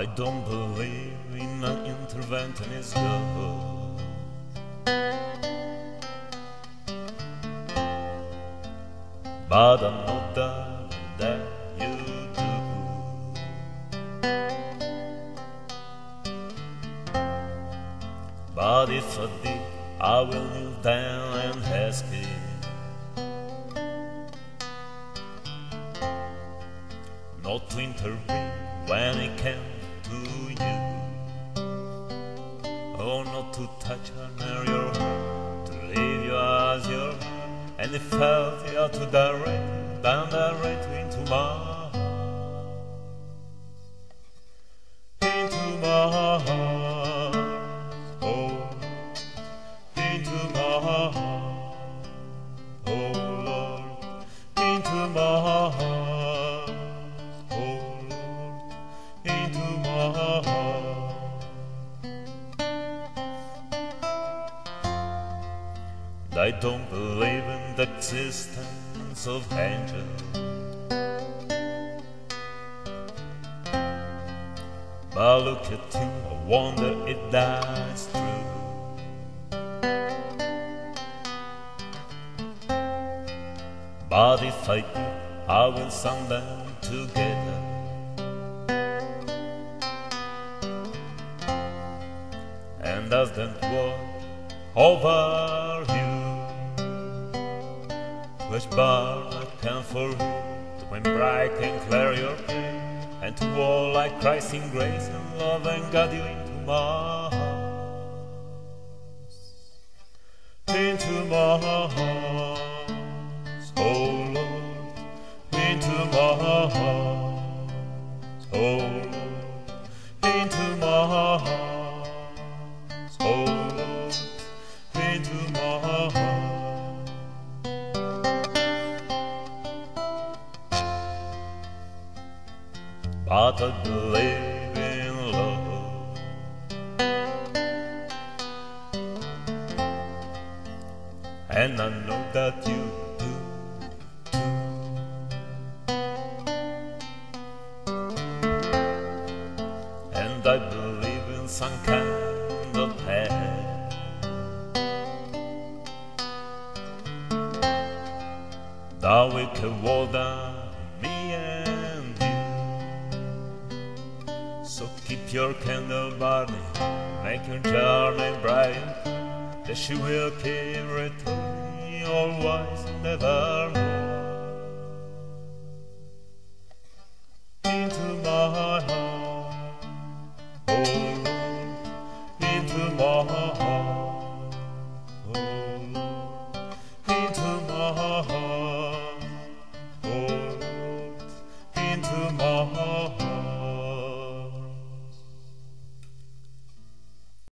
I don't believe in an interventionist girl. But I'm not down that you do. But if I did, I will kneel down and ask him, not to intervene when I can to you, or not to touch her near your heart, to leave you as your heart, and if healthy are to direct, down directly into my heart, oh, into my heart, oh Lord, into my heart. I don't believe in the existence of angels, but look at you, I wonder if that's true. But if I do, I will sum them together, and ask them to walk over you, which burn like can for you, to when bright and clear your pain, and to all like Christ in grace and love and guide you into my heart, into my heart, oh Lord, into my heart, oh Lord, into my heart, oh Lord, into my heart. But I believe in love, and I know that you do too. And I believe in some kind of path, that we can walk down, me and so keep your candle burning, make your journey bright, that she will keep returning always and evermore.